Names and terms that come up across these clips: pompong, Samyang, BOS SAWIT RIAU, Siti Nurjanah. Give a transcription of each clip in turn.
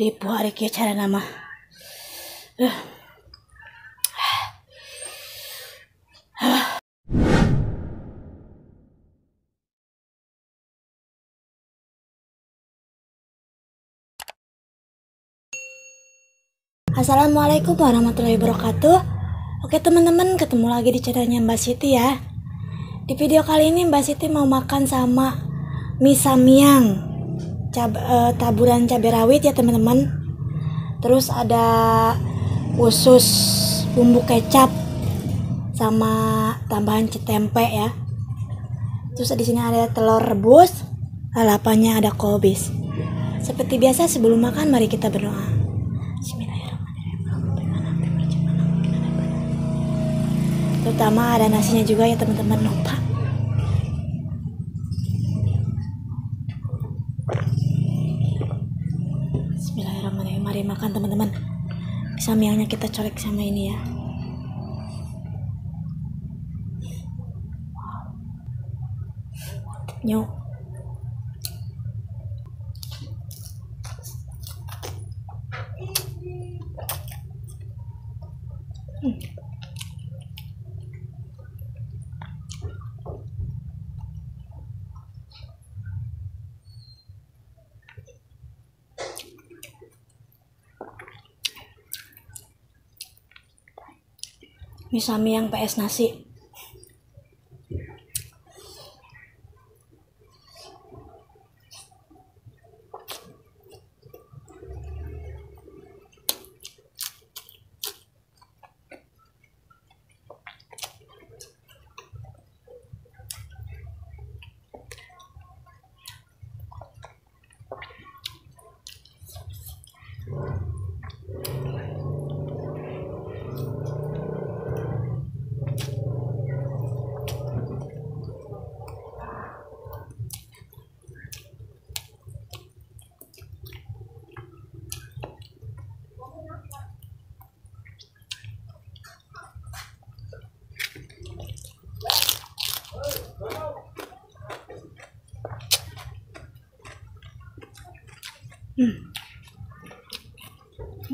Ribu hari kia cara nama. Assalamualaikum warahmatullahi wabarakatuh. Oke teman-teman, ketemu lagi di channelnya Mbak Siti ya. Di video kali ini Mbak Siti mau makan sama mie samyang taburan cabai rawit ya teman-teman. Terus ada usus, bumbu kecap, sama tambahan tempe ya. Terus di sini ada telur rebus, lalapannya ada kobis. Seperti biasa sebelum makan mari kita berdoa. Terutama ada nasinya juga ya teman-teman, lupa. Bismillahirrahmanirrahim. Mari makan teman-teman. Samyangnya kita colek sama ini ya. Nyok. Mie samyang PS nasi.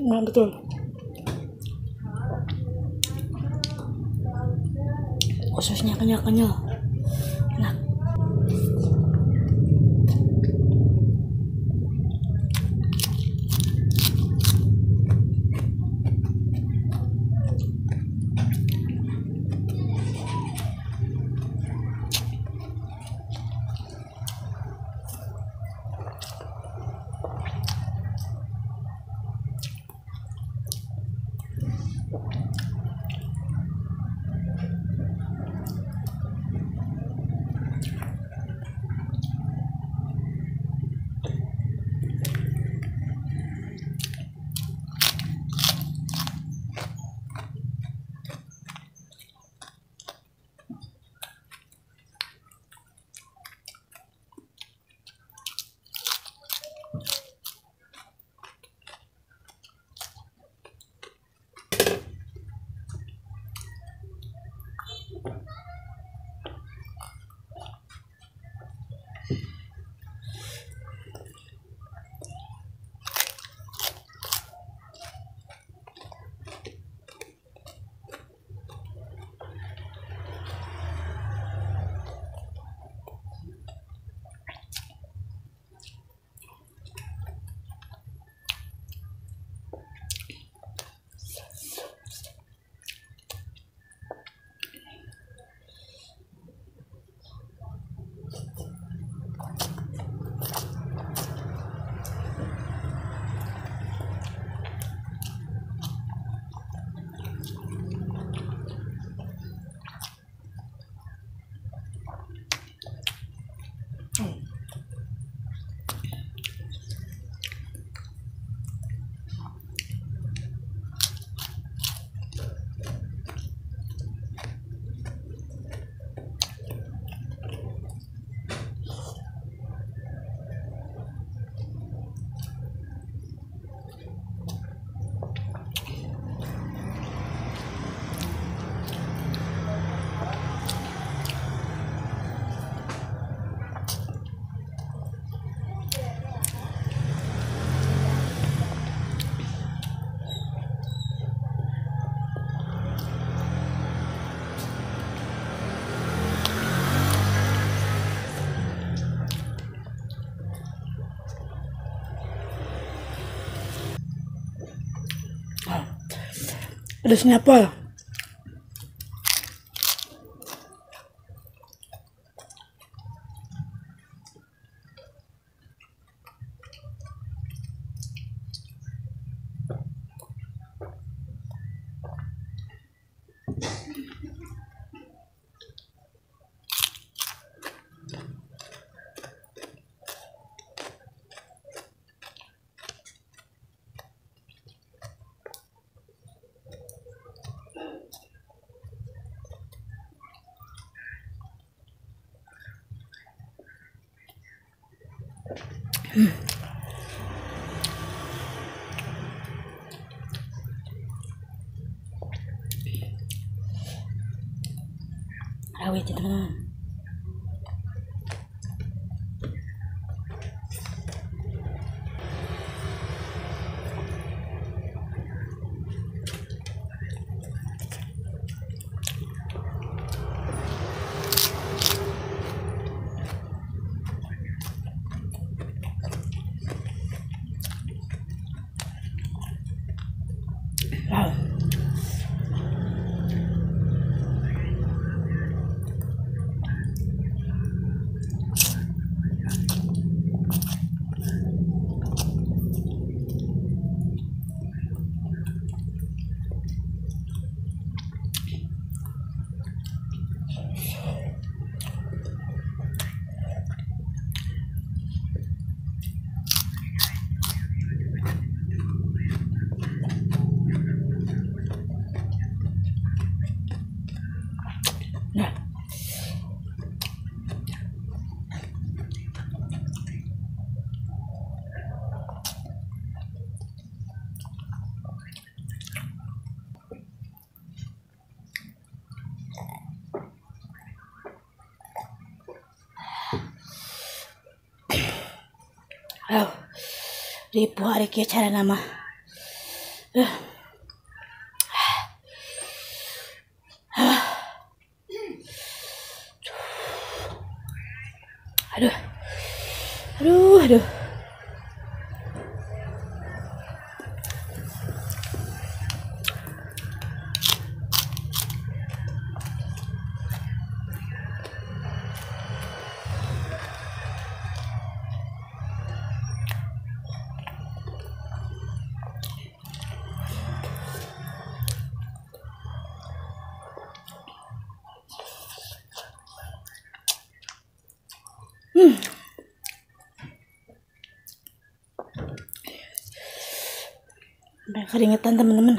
Nah, betul. Ususnya kenyal-kenyal. Enak. Pedasnya apa? Rawit ya teman-teman. Ribu hari kia cara nama. Aduh. Keringetan teman-teman.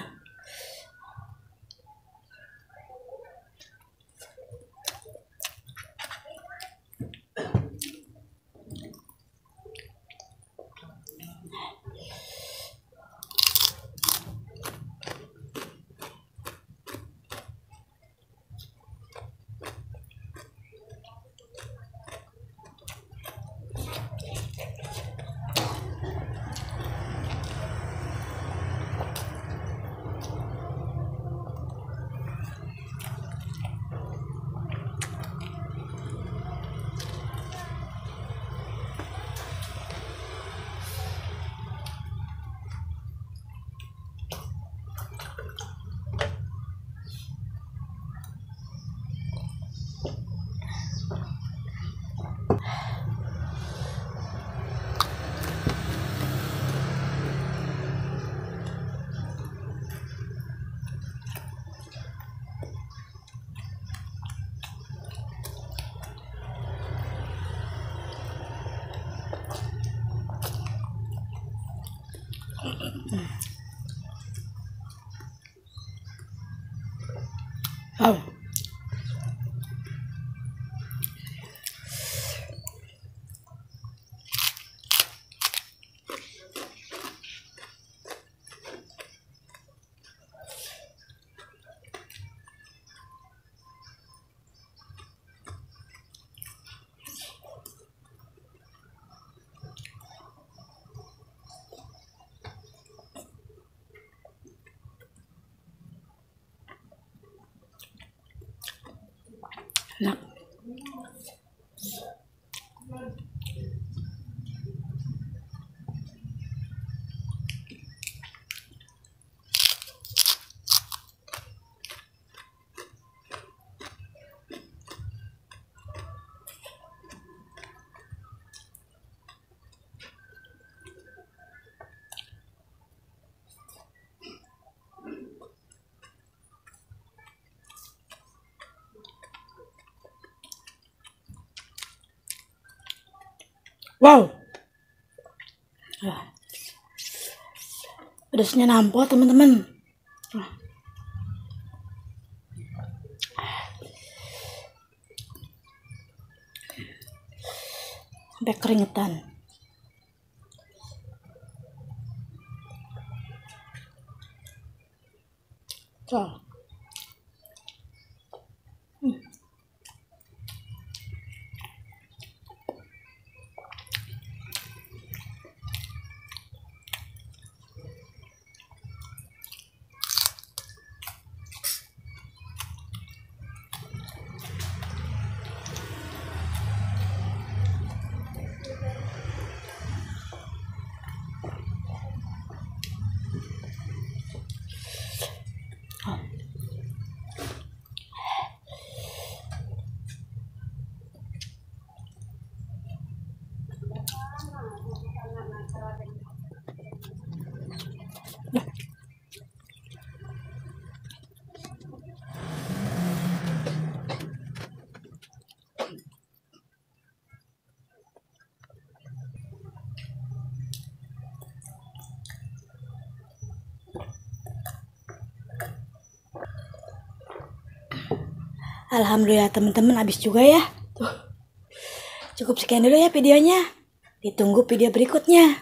Oh. Enak. Wow, pedasnya nampol teman-teman. Sampai keringetan. Tuh. Alhamdulillah teman-teman, habis juga ya. Tuh. Cukup sekian dulu ya videonya. Ditunggu video berikutnya.